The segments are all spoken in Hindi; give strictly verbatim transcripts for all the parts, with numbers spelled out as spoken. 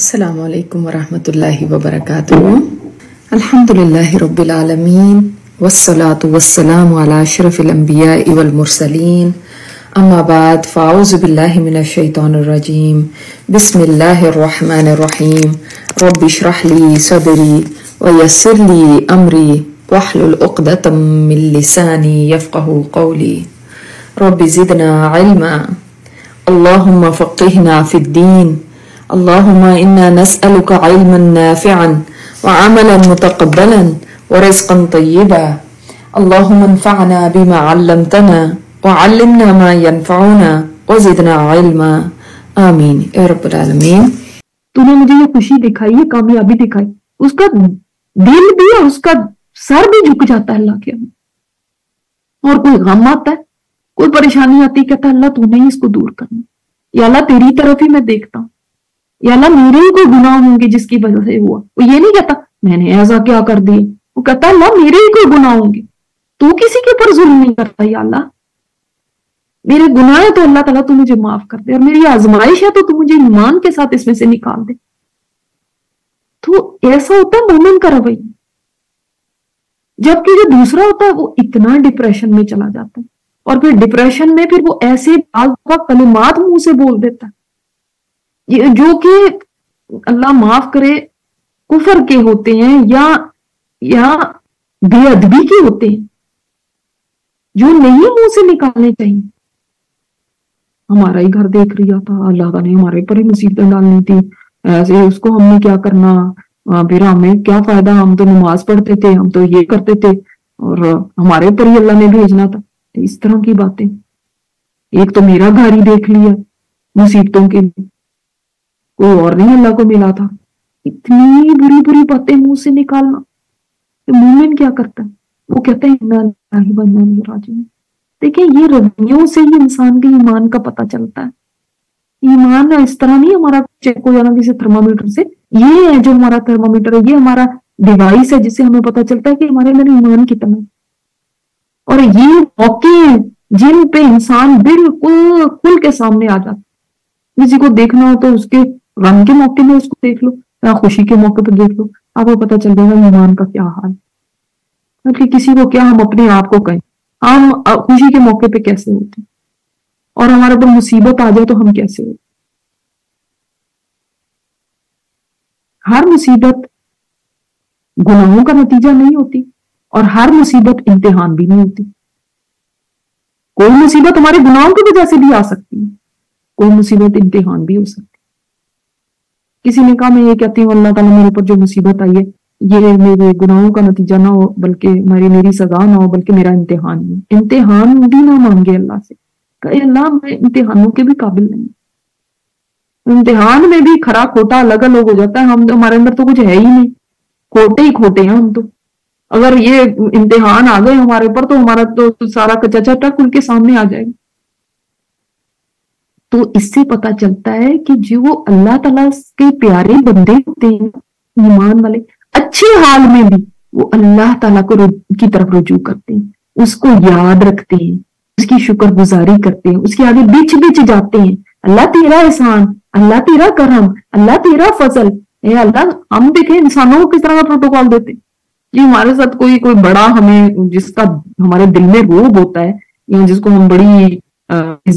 अस्सलामु अलैकुम वरहमतुल्लाहि वबरकातुह। अल्हम्दुलिल्लाहि रब्बिल आलमीन वस्सलातु वस्सलामु अला अशरफिल अंबियाइ वल मुरसलीन अम्मा बाद फ़ाऊज़ु बिल्लाहि मिनश शैतानिर रजीम बिस्मिल्लाहिर रहमानिर रहीम रब्बि इश्रह ली सदरी व यस्सिर ली अमरी वहलुल उक़दतम मिन लिसानी यफ़क़हू क़ौली रब्बि ज़िदना इल्मा अल्लाहुम्मा फ़क़्क़िहना फ़िद्दीन अल्लाहुम्मा इन्ना नस्अलुका इल्मन नाफ़िअन व अमलन मुतक़ब्बलन व रिज़्क़न तय्यिबा अल्लाहुम्मा अन्फ़अना बिमा अल्लमतना व अल्लिमना मा यनफ़अुना व ज़िदना इल्मा आमीन या रब्बुल आलमीन। तूने मुझे ये खुशी दिखाई, ये कामयाबी दिखाई, उसका दिल भी और उसका सर भी झुक जाता है अल्लाह के आगे। और कोई गम आता है, कोई परेशानी आती, कहता है अल्लाह तूने ही इसको दूर करना, या अल्लाह तेरी तरफ ही मैं देखता हूँ, या अल्लाह मेरे ही कोई गुनाह होंगे जिसकी वजह से हुआ। वो ये नहीं कहता मैंने ऐसा क्या कर दिया, वो कहता है अल्लाह मेरे ही कोई गुनाह होंगे, तू किसी के ऊपर जुल्म नहीं करता, या अल्लाह मेरे गुनाह है तो अल्लाह ताला तू मुझे माफ कर दे, और मेरी आजमाइश है तो तू मुझे ईमान के साथ इसमें से निकाल दे। तो ऐसा होता है मोमिन का रवैया। जबकि जो दूसरा होता है वो इतना डिप्रेशन में चला जाता है, और फिर डिप्रेशन में फिर वो ऐसे कलिमात मुंह से बोल देता है जो कि अल्लाह माफ करे कुफर के होते हैं या या बेअदबी के होते हैं, जो नहीं मुंह से निकालने चाहिए। हमारा ही घर देख रहा था, अल्लाह ने हमारे पर ही मुसीबतें डालनी थी, ऐसे उसको हमने क्या करना, फिर हमें क्या फायदा, हम तो नमाज पढ़ते थे, हम तो ये करते थे, और हमारे पर ही अल्लाह ने भेजना था। इस तरह की बातें। एक तो मेरा घर ही देख लिया मुसीबतों के लिए, कोई और नहीं अल्लाह को मिला था। इतनी बुरी बुरी बातें मुंह से निकालना, तो मोमिन क्या करता है, वो कहते हैं इन्ना लिल्लाहि व इन्ना इलैहि राजिऊन। देखिए ये रवैयों से ही इंसान के ईमान का पता चलता है। ईमान इस तरह नहीं हमारा चेक हो जाना किसी थर्मामीटर से, ये है जो हमारा थर्मामीटर है, ये हमारा डिवाइस है जिससे हमें पता चलता है कि हमारे अंदर ईमान कितना है। और ये मौके जिन पे इंसान बिल्कुल खुल के सामने आ जाता है, किसी को देखना हो तो उसके गम के मौके में उसको देख लो या खुशी के मौके पर देख लो, आपको पता चल जाएगा ईमान का क्या हाल। क्योंकि किसी को क्या हम अपने आप को कहें, हम खुशी के मौके पे कैसे होते, और हमारे ऊपर मुसीबत आ जाए तो हम कैसे होते। हर मुसीबत गुनाहों का नतीजा नहीं होती, और हर मुसीबत इम्तिहान भी नहीं होती। कोई मुसीबत हमारे गुनाहों की वजह से भी आ सकती है, कोई मुसीबत इम्तिहान भी हो सकती है। किसी ने कहा मैं ये कहती हूँ अल्लाह ताला मेरे ऊपर जो मुसीबत आई है ये मेरे गुनाहों का नतीजा ना हो, बल्कि मेरी मेरी सजा ना हो, बल्कि मेरा इम्तिहान हो। इम्तिहान भी ना मांगे अल्लाह से, कहे अल्लाह मैं इम्तिहानों के भी काबिल नहीं। इम्तिहान में भी खरा खोटा अलग अलग हो जाता है, हम तो हमारे अंदर तो कुछ है ही नहीं, खोटे ही खोटे हैं हम तो। अगर ये इम्तिहान आ गए हमारे ऊपर तो हमारा तो सारा कच्चा चट्टा खुल के सामने आ जाएगा। तो इससे पता चलता है कि जो अल्लाह ताला के प्यारे बंदे होते हैं ईमान वाले, अच्छे हाल में भी वो अल्लाह ताला को की तरफ रुजू करते हैं, उसको याद रखते हैं, उसकी शुक्रगुजारी करते हैं, उसके आगे बिछ बिछ जाते हैं। अल्लाह तेरा एहसान, अल्लाह तेरा करम, अल्लाह तेरा फजल। ए अल्लाह हम देखें इंसानों को किस तरह का प्रोटोकॉल देते हैं कि हमारे साथ कोई कोई बड़ा हमें जिसका हमारे दिल में रोब होता है, या जिसको हम बड़ी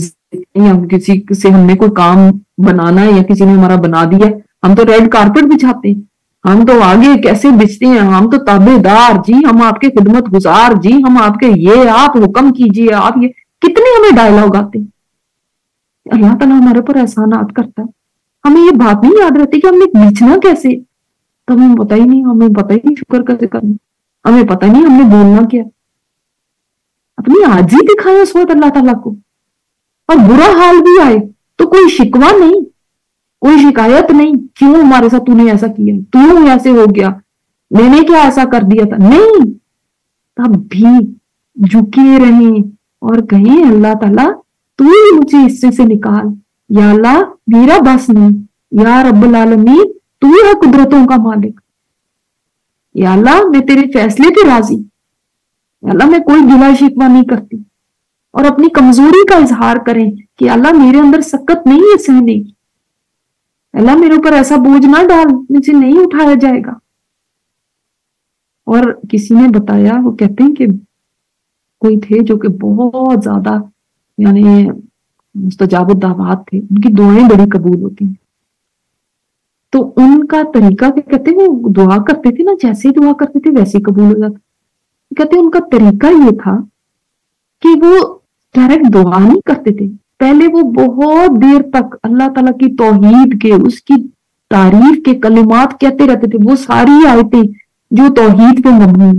या किसी से हमने कोई काम बनाना है या किसी ने हमारा बना दिया, हम तो रेड कारपेट बिछाते हैं, हम तो आगे कैसे बिछते हैं, हम तो ताबेदार जी, हम आपके खिदमत गुजार जी, हम आपके ये, आप हुक्म कीजिए, आप ये, कितने हमें डायलॉग आते हैं। अल्लाह ताला हमारे ऊपर एहसानात करता है, हमें ये बात नहीं याद रहती कि हमने बिछना कैसे, तो हमें पता ही नहीं, हमें पता ही नहीं शुक्र कैसे करना, हमें पता नहीं हमने बोलना क्या। अपनी आजी दिखाए उस वक्त अल्लाह ताला को, और बुरा हाल भी आए तो कोई शिकवा नहीं, कोई शिकायत नहीं, क्यों हमारे साथ तूने ऐसा किया, तू ऐसे हो गया, मैंने क्या ऐसा कर दिया था, नहीं। तब भी झुके रहें और कहें अल्लाह ताला तू ही मुझे इससे से निकाल, या अल्लाह मेरा बस नहीं, या रब्बुल आलमीन तू है कुदरतों का मालिक, या अल्लाह मैं तेरे फैसले पे राजी, या अल्लाह मैं कोई गिला शिकवा नहीं करती। और अपनी कमजोरी का इजहार करें कि अल्लाह मेरे अंदर सकत नहीं है सहने की, अल्लाह मेरे ऊपर ऐसा बोझ ना डाल, मुझे नहीं उठाया जाएगा। और किसी ने बताया, वो कहते हैं कि कोई थे जो कि बहुत ज्यादा यानी मुस्तजाबुद दावात थे, उनकी दुआएं बड़ी कबूल होती हैं। तो उनका तरीका क्या कहते हैं, वो दुआ करते थे ना, जैसे ही दुआ करते थे वैसे ही कबूल हो जाता। कहते उनका तरीका ये था कि वो डायरेक्ट दुआ नहीं करते थे, पहले वो बहुत देर तक अल्लाह ताला की तौहीद के, उसकी तारीफ के कलिमात कहते रहते थे। वो सारी आयतें जो तौहीद पे मबनी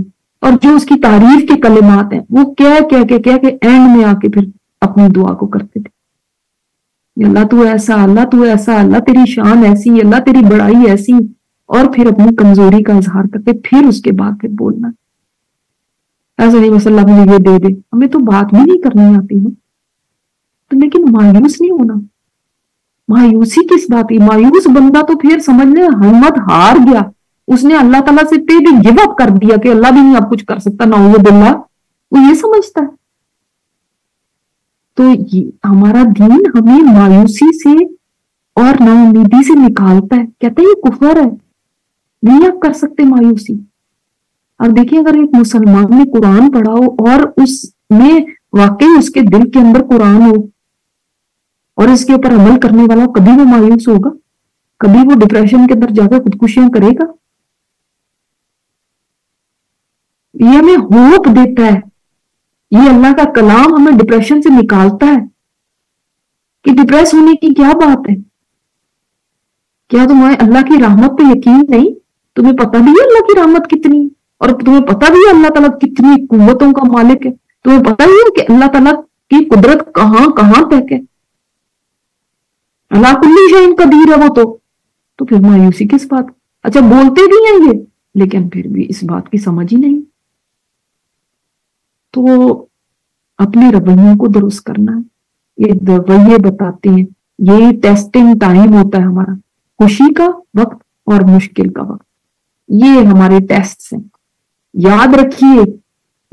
और जो उसकी तारीफ के कलिमात हैं, वो कह कह के कह के एंड में आके फिर अपनी दुआ को करते थे, अल्लाह तू ऐसा, अल्लाह तू ऐसा, अल्लाह तेरी शान ऐसी, अल्लाह तेरी बड़ाई ऐसी, और फिर अपनी कमजोरी का इजहार करके फिर उसके बाद फिर बोलना ऐसा नहीं बस अल्लाह मुझे ये दे दे, हमें तो बात भी नहीं करनी आती है। तो लेकिन मायूस नहीं होना, मायूसी किस बात की, मायूस बंदा तो फिर समझ ले हिम्मत हार गया, उसने अल्लाह ताला से पे भी गिव अप कर दिया कि अल्लाह भी नहीं आप कुछ कर सकता ना, वो बिल्ला वो ये समझता है। तो ये हमारा दीन हमें मायूसी से और नाउमीदी से निकालता है, कहता है ये कुफर है, नहीं आप कर सकते मायूसी। और देखिए अगर एक मुसलमान ने कुरान पढ़ा हो और उसमें वाकई उसके दिल के अंदर कुरान हो और इसके ऊपर अमल करने वाला हो, कभी वो मायूस होगा? कभी वो डिप्रेशन के अंदर जाकर खुदकुशियां करेगा? ये हमें होप देता है, ये अल्लाह का कलाम हमें डिप्रेशन से निकालता है कि डिप्रेस होने की क्या बात है। क्या तुम्हें अल्लाह की रहमत पे यकीन नहीं? तुम्हें पता भी है अल्लाह की रहमत कितनी, और तुम्हें पता भी है अल्लाह ताला कितनी कुव्वतों का मालिक है, तुम्हें पता ही है कि अल्लाह ताला की कुदरत कहां कहां तक है, अल्लाह कुल्ली शैइन कदीर है वो तो। तो फिर मायूसी किस बात। अच्छा बोलते भी हैं ये, लेकिन फिर भी इस बात की समझ ही नहीं। तो अपने रवैयों को दुरुस्त करना है, ये रवैये बताते हैं, ये टेस्टिंग टाइम होता है हमारा, खुशी का वक्त और मुश्किल का वक्त, ये हमारे टेस्ट हैं। याद रखिए,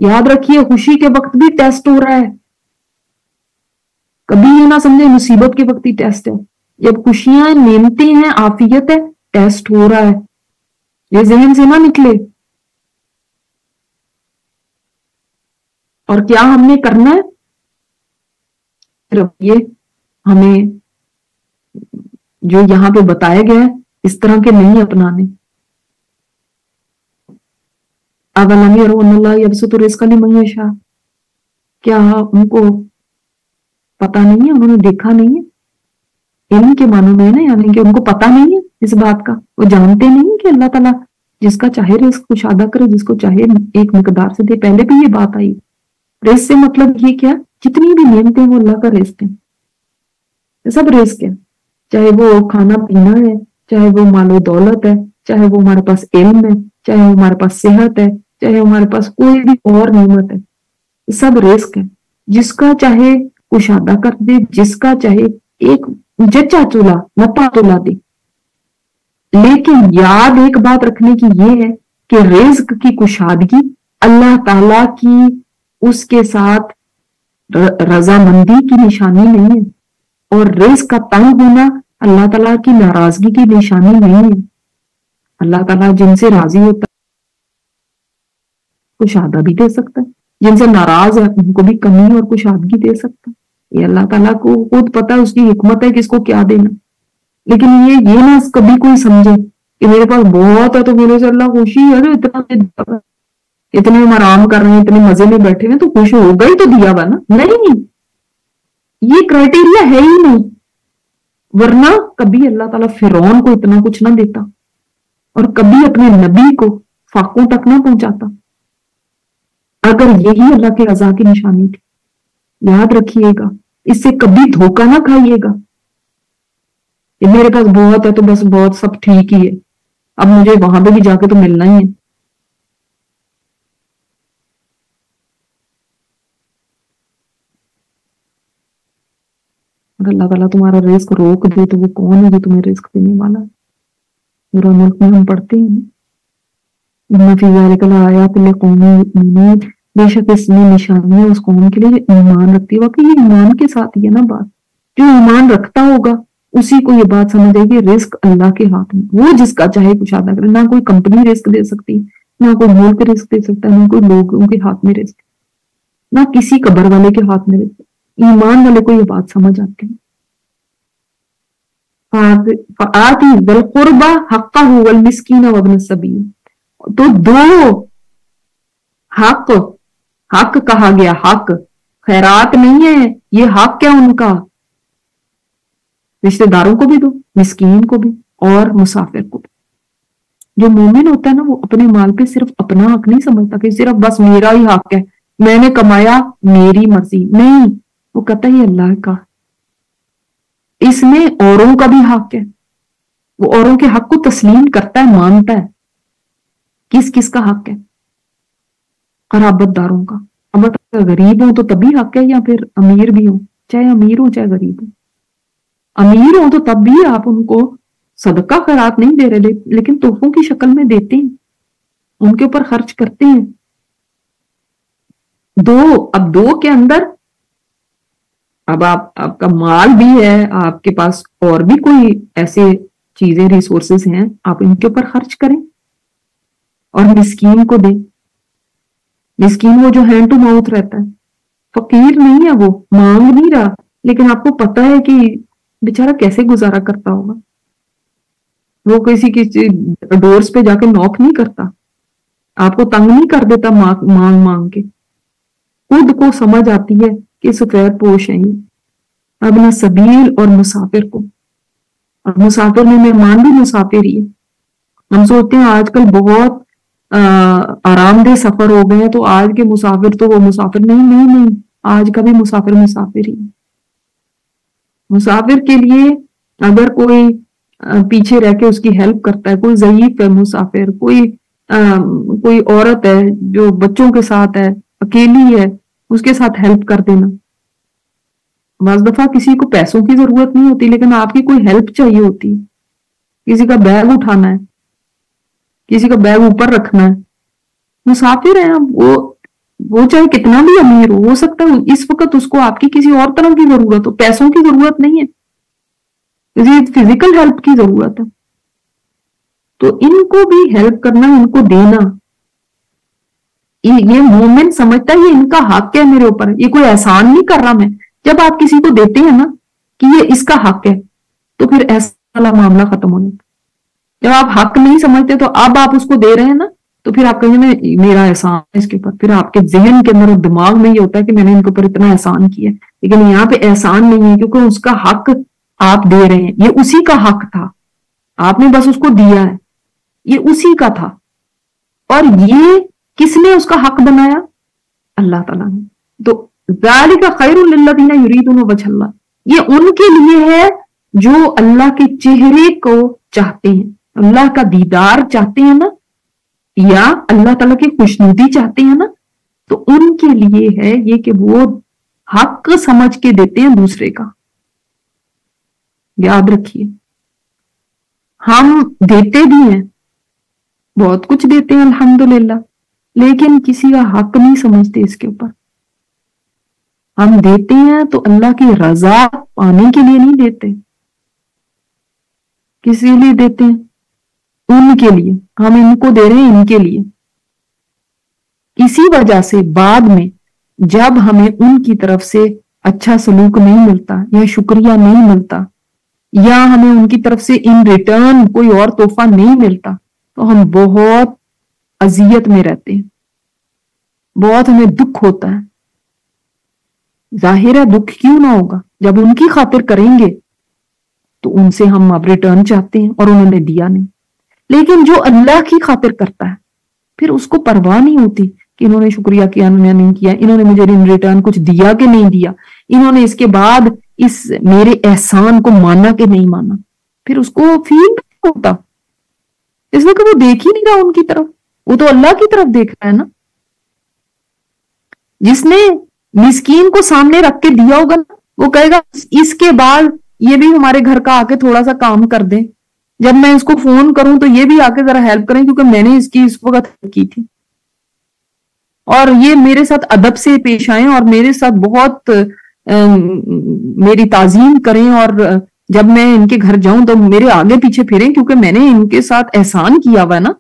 याद रखिए खुशी के वक्त भी टेस्ट हो रहा है, कभी ये ना समझे मुसीबत के वक्त ही टेस्ट है। जब खुशियां नेमते हैं, आफियत है, टेस्ट हो रहा है, ये जहन से ना निकले। और क्या हमने करना है, ये हमें जो यहां पे बताया गया है इस तरह के नहीं अपनाने। अवलम, क्या उनको पता नहीं है, उन्होंने देखा नहीं है, इल्म के मानों में है ना, यानी कि उनको पता नहीं है इस बात का, वो जानते नहीं कि अल्लाह ताला जिसका चाहे रिस्क कुशादा करे, जिसको चाहे एक मकदार से दे। पहले भी ये बात आई, रिस्क से मतलब ये क्या, जितनी भी नियमतें वो अल्लाह का रिस्क है, ये सब रिस्क है, चाहे वो खाना पीना है, चाहे वो मालो दौलत है, चाहे वो हमारे पास इल्म है, चाहे हमारे पास सेहत है, चाहे हमारे पास कोई भी और नेमत है, सब रिस्क है। जिसका चाहे कुशादा कर दे, जिसका चाहे एक जच्चा चूल्हा नपा तुला दे। लेकिन याद एक बात रखने की ये है कि रिस्क की कुशादगी अल्लाह ताला की उसके साथ रजामंदी की निशानी नहीं है, और रिस्क का तंग होना अल्लाह ताला की नाराजगी की निशानी नहीं है। अल्लाह ताला जिनसे राजी होता है कुशादा भी दे सकता है, जिनसे नाराज है उनको भी कमी और कुशादगी दे सकता है। ये अल्लाह ताला को खुद पता है, उसकी हिकमत है किसको क्या देना। लेकिन ये ये ना कभी कोई समझे कि मेरे पास बहुत है तो मेरे से अल्लाह खुशी है, तो इतना इतने हम आराम कर रहे हैं, इतने मजे में बैठे हैं तो खुश होगा ही, तो दिया हुआ ना। नहीं, ये क्राइटेरिया है ही नहीं, वरना कभी अल्लाह ताला फिरौन को इतना कुछ ना देता और कभी अपने नबी को फाकों तक ना पहुंचाता, अगर यही अल्लाह की रजा की निशानी थी। याद रखिएगा, इससे कभी धोखा ना खाइएगा, ये मेरे पास बहुत है तो बस बहुत सब ठीक ही है, अब मुझे वहां पे भी जाके तो मिलना ही है। अगर अल्लाह ताला तुम्हारा रिस्क रोक दे तो वो कौन है जो तुम्हें रिस्क देने वाला है? मुल्क में हम पढ़ते हैं बेशक इसमें निशानियां उस कौम के लिए ईमान रखती है। वाकई ईमान के साथ ही है ना बात, जो ईमान रखता होगा उसी को ये बात समझ आएगी रिस्क अल्लाह के हाथ में, वो जिसका चाहे कुछ अदा करे। ना कोई कंपनी रिस्क दे सकती, ना कोई मुल्क रिस्क दे सकता, ना कोई लोगों के हाथ में रिस्क, ना किसी कब्र वाले के हाथ में रिस्क। ईमान वाले को ये बात समझ आती है। तो दो हक, हक कहा गया, हक खैरात नहीं है, ये हक क्या उनका, रिश्तेदारों को भी दो, मिस्कीन को भी और मुसाफिर को भी। जो मोमिन होता है ना, वो अपने माल पे सिर्फ अपना हक नहीं समझता कि सिर्फ बस मेरा ही हक है, मैंने कमाया मेरी मर्जी, नहीं, वो कहता है अल्लाह का, इसमें औरों का भी हक है। वो औरों के हक को तस्लीम करता है, मानता है। किस किस का हक है? कराबतदारों का। अब गरीब हो तो तभी हक है, या फिर अमीर भी हो, चाहे अमीर हो चाहे गरीब हो। अमीर हो तो तब भी आप उनको सदका खैरात नहीं दे रहे, ले, लेकिन तोहफों की शक्ल में देते हैं, उनके ऊपर खर्च करते हैं। दो, अब दो के अंदर अब आप, आपका माल भी है, आपके पास और भी कोई ऐसे चीजें रिसोर्सेस हैं, आप इनके ऊपर खर्च करें और मिस्कीन को दें। मिस्कीन वो जो हैंड टू माउथ रहता है, फकीर नहीं है, वो मांग नहीं रहा, लेकिन आपको पता है कि बेचारा कैसे गुजारा करता होगा। वो किसी किसी डोर्स पे जाके नॉक नहीं करता, आपको तंग नहीं कर देता मांग मांग मांग के। खुद को समझ आती है कि सफेद पोश है ये। अब ना सबील और मुसाफिर को, और मुसाफिर में मेहमान भी मुसाफिर ही है। हम सोचते हैं आजकल बहुत आरामदेह सफर हो गए हैं तो आज के मुसाफिर तो वो मुसाफिर नहीं, नहीं नहीं आज का भी मुसाफिर मुसाफिर ही है। मुसाफिर के लिए अगर कोई पीछे रह के उसकी हेल्प करता है, कोई ज़ईफ है मुसाफिर, कोई आ, कोई औरत है जो बच्चों के साथ है, अकेली है, उसके साथ हेल्प कर देना। बस दफा किसी को पैसों की जरूरत नहीं होती, लेकिन आपकी कोई हेल्प चाहिए होती है। किसी का बैग उठाना है, किसी का बैग ऊपर रखना है, मुसाफिर है वो वो चाहे कितना भी अमीर हो, हो सकता है इस वक्त उसको आपकी किसी और तरह की जरूरत हो, पैसों की जरूरत नहीं है, किसी फिजिकल हेल्प की जरूरत है। तो इनको भी हेल्प करना, इनको देना, ये मोमिन समझता है ये इनका हक है मेरे ऊपर, ये कोई एहसान नहीं कर रहा मैं। जब आप किसी को देते हैं ना कि ये इसका हक है, तो फिर ऐसा वाला मामला खत्म हो जाता। जब आप हक नहीं समझते तो अब आप उसको दे रहे हैं ना, तो फिर आप कहेंगे मेरा एहसान है इसके ऊपर। फिर आपके जहन के अंदर, दिमाग में ये होता है कि मैंने इनके ऊपर इतना एहसान किया, लेकिन यहाँ पे एहसान नहीं है, क्योंकि उसका हक आप दे रहे हैं, ये उसी का हक था, आपने बस उसको दिया है, ये उसी का था। और ये किसने उसका हक बनाया? अल्लाह ताला ने। तो ज़ालिका खैरुल लिल्लज़ीना युरीदूना वजहल्लाह, ये उनके लिए है जो अल्लाह के चेहरे को चाहते हैं, अल्लाह का दीदार चाहते हैं ना, या अल्लाह ताला की खुशनुदी चाहते हैं ना, तो उनके लिए है ये कि वो हक समझ के देते हैं दूसरे का। याद रखिए, हम देते भी हैं, बहुत कुछ देते हैं अल्हम्दुलिल्लाह, लेकिन किसी का हक नहीं समझते इसके ऊपर। हम देते हैं तो अल्लाह की रजा पाने के लिए नहीं देते, किसी लिए देते हैं, उनके लिए। हम इनको दे रहे हैं इनके लिए, इसी वजह से बाद में जब हमें उनकी तरफ से अच्छा सलूक नहीं मिलता, या शुक्रिया नहीं मिलता, या हमें उनकी तरफ से इन रिटर्न कोई और तोहफा नहीं मिलता, तो हम बहुत अजियत में रहते हैं, बहुत हमें दुख होता है। जाहिर है दुख क्यों ना होगा, जब उनकी खातिर करेंगे तो उनसे हम अब रिटर्न चाहते हैं और उन्होंने दिया नहीं। लेकिन जो अल्लाह की खातिर करता है, फिर उसको परवाह नहीं होती कि इन्होंने शुक्रिया किया या नहीं किया, इन्होंने मुझे इन रिटर्न कुछ दिया कि नहीं दिया, इन्होंने इसके बाद इस मेरे एहसान को माना कि नहीं माना, फिर उसको फील होता। इसलिए कि वो देख ही नहीं रहा उनकी तरफ, वो तो अल्लाह की तरफ देख रहा है ना। जिसने मिस्कीन को सामने रख के दिया होगा ना, वो कहेगा इसके बाद ये भी हमारे घर का आके थोड़ा सा काम कर दे, जब मैं इसको फोन करूं तो ये भी आके जरा हेल्प करें, क्योंकि मैंने इसकी इस वक्त की थी, और ये मेरे साथ अदब से पेश आए और मेरे साथ बहुत आ, मेरी ताजीम करें और जब मैं इनके घर जाऊं तो मेरे आगे पीछे फिरें, क्योंकि मैंने इनके साथ एहसान किया हुआ ना,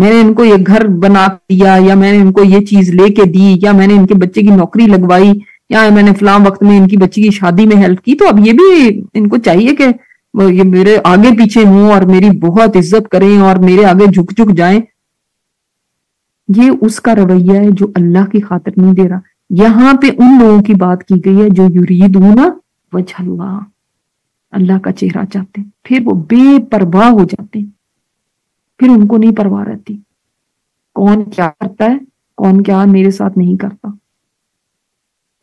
मैंने इनको ये घर बना दिया, या मैंने इनको ये चीज लेके दी, या मैंने इनके बच्चे की नौकरी लगवाई, या मैंने फलां वक्त में इनकी बच्ची की शादी में हेल्प की। तो अब ये भी इनको चाहिए कि ये मेरे आगे पीछे हों और मेरी बहुत इज्जत करें और मेरे आगे झुक झुक जाएं। ये उसका रवैया है जो अल्लाह की खातिर नहीं दे रहा। यहाँ पे उन लोगों की बात की गई है जो युरीदूना वजह अल्लाह, अल्लाह का चेहरा चाहते हैं, फिर वो बेपरवाह हो जाते हैं, फिर उनको नहीं परवाह रहती कौन क्या करता है, कौन क्या मेरे साथ नहीं करता।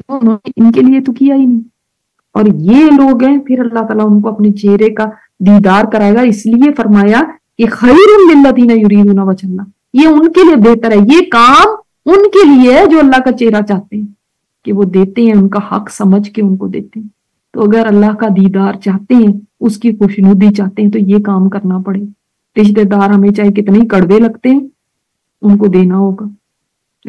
तो इनके लिए तो किया ही नहीं। और ये लोग हैं फिर अल्लाह ताला उनको अपने चेहरे का दीदार कराएगा। इसलिए फरमाया कि खैरुम लिल्लज़ीना युरीदूना वजह अल्लाह, ये उनके लिए बेहतर है, ये काम उनके लिए है जो अल्लाह का चेहरा चाहते हैं कि वो देते हैं, उनका हक समझ के उनको देते हैं। तो अगर अल्लाह का दीदार चाहते हैं, उसकी खुशनुदी चाहते हैं, तो ये काम करना पड़े। रिश्तेदार हमें चाहे कितने ही कड़वे लगते हैं, उनको देना होगा।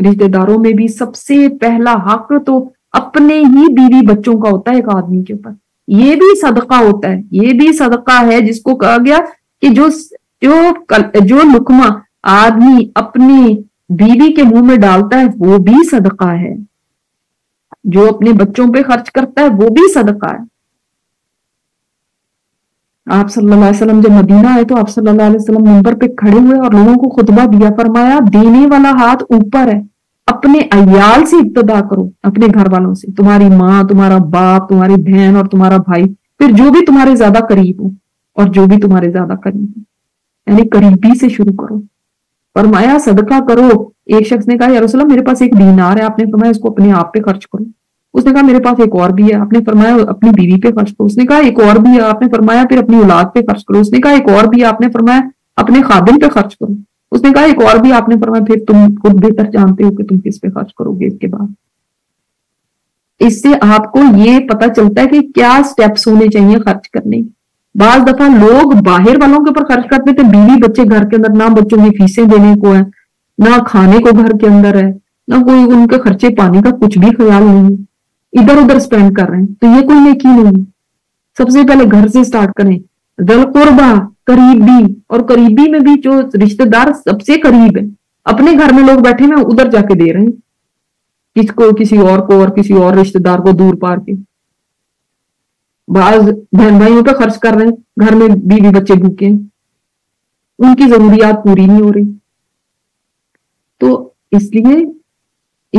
रिश्तेदारों में भी सबसे पहला हक तो अपने ही बीवी बच्चों का होता है एक आदमी के ऊपर। ये भी सदका होता है, ये भी सदका है जिसको कहा गया कि जो जो जो लुकमा आदमी अपनी बीवी के मुंह में डालता है वो भी सदका है, जो अपने बच्चों पे खर्च करता है वो भी सदका है। आप सल्लल्लाहु अलैहि वसल्लम जब मदीना आए तो आप सल्लल्लाहु अलैहि वसल्लम मिंबर पे खड़े हुए और लोगों को खुतबा दिया। फरमाया देने वाला हाथ ऊपर है, अपने अयाल से इब्तदा करो, अपने घर वालों से, तुम्हारी माँ, तुम्हारा बाप, तुम्हारी बहन और तुम्हारा भाई, फिर जो भी तुम्हारे ज्यादा करीब हो और जो भी तुम्हारे ज्यादा करीब हो, यानी करीबी से शुरू करो। फरमाया सदका करो। एक शख्स ने कहा या रसूल अल्लाह मेरे पास एक दीनार है। आपने फरमाया उसको अपने आप पे खर्च करो। उसने कहा मेरे पास एक और भी है। आपने फरमाया अपनी बीवी पे खर्च करो। उसने कहा एक और भी है। आपने फरमाया फिर अपनी औलाद पे खर्च करो। उसने कहा एक और भी है। आपने फरमाया अपने खादिम पे खर्च करो। उसने कहा एक और भी। आपने फरमाया फिर तुम खुद बेहतर जानते हो कि तुम किस पे खर्च करोगे। इसके बाद इससे आपको ये पता चलता है कि क्या स्टेप्स होने चाहिए खर्च करने। बाज दफा लोग बाहर वालों के ऊपर खर्च करते थे, बीवी बच्चे घर के अंदर, ना बच्चों की फीसें देने को है, ना खाने को घर के अंदर है, ना कोई उनके खर्चे पानी का कुछ भी ख्याल नहीं, इधर उधर स्पेंड कर रहे हैं। तो ये कोई नेकी नहीं। सबसे पहले घर से स्टार्ट करें। दिल कुर्बा, करीबी, और करीबी में भी जो रिश्तेदार सबसे करीब है। अपने घर में लोग बैठे ना, उधर जाके दे रहे हैं किसको, किसी और को, और किसी और रिश्तेदार को दूर पार के। बाज बहन भाइयों पर खर्च कर रहे हैं, घर में बीवी बच्चे भूखे, उनकी जरूरियात पूरी नहीं हो रही। तो इसलिए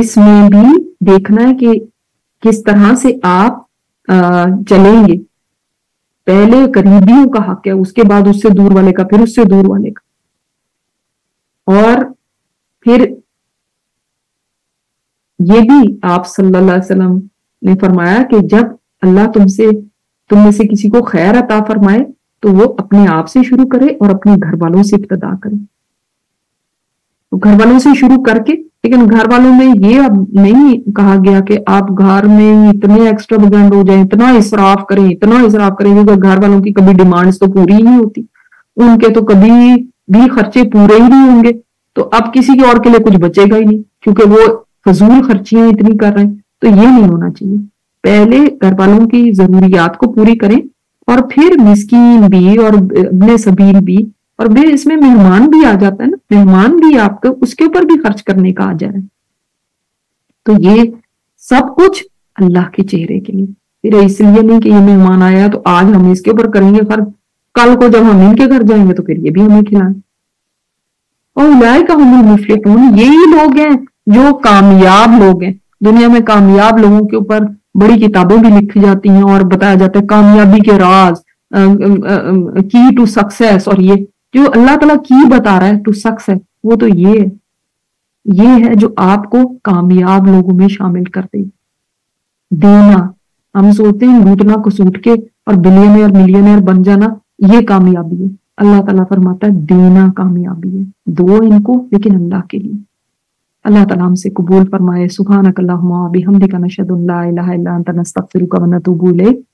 इसमें भी देखना है कि किस तरह से आप आ, चलेंगे। पहले करीबियों का हक है, उसके बाद उससे दूर वाले का, फिर उससे दूर वाले का। और फिर ये भी आप सल्लल्लाहु अलैहि वसल्लम ने फरमाया कि जब अल्लाह तुमसे तुम में से किसी को खैर अता फरमाए तो वो अपने आप से शुरू करे और अपने घर वालों से इब्तदा करे। तो घर वालों से शुरू करके, लेकिन घर वालों में ये अब नहीं कहा गया कि आप घर में इतने एक्स्ट्रावेगेंट हो जाए, इतना इसराफ करें, इतना इसराफ करें, क्योंकि घर वालों की कभी डिमांड्स तो पूरी ही नहीं होती, उनके तो कभी भी खर्चे पूरे ही नहीं होंगे। तो अब किसी के और के लिए कुछ बचेगा ही नहीं, क्योंकि वो फजूल खर्चियां इतनी कर रहे हैं। तो ये नहीं होना चाहिए। पहले घर वालों की जरूरियात को पूरी करें और फिर मिस्कीन भी और इब्ने सबील भी, और भी इसमें मेहमान भी आ जाता है ना, मेहमान भी आपको उसके ऊपर भी खर्च करने का आ जा रहा है। तो ये सब कुछ अल्लाह के चेहरे के लिए। फिर इसलिए नहीं कि ये मेहमान आया तो आज हम इसके ऊपर करेंगे खर्च, कल को जब हम इनके घर जाएंगे तो फिर ये भी हमें खिलाएं। और उलाइका हुमुल मुफलिहून, यही लोग हैं जो कामयाब लोग हैं। दुनिया में कामयाब लोगों के ऊपर बड़ी किताबें भी लिखी जाती हैं और बताया जाता है कामयाबी के राज, की टू सक्सेस। और ये जो अल्लाह ताला की बता रहा है टू सक्सेस, वो तो ये ये है जो आपको कामयाब लोगों में शामिल करते। देना, हम सोचते हैं घूटना को सूट के और बिलियनियर मिलियनियर बन जाना ये कामयाबी है। अल्लाह ताला फरमाता है देना कामयाबी है। दो इनको, लेकिन अल्लाह के लिए। अल्लाह ताला हमसे कबूल फरमाए। सुभानक अल्लाहुम्मा बिहम्दिका नशहदु अल्ला इलाहा इल्ला अंत नस्तगफिरुका व नतूबु इलैक।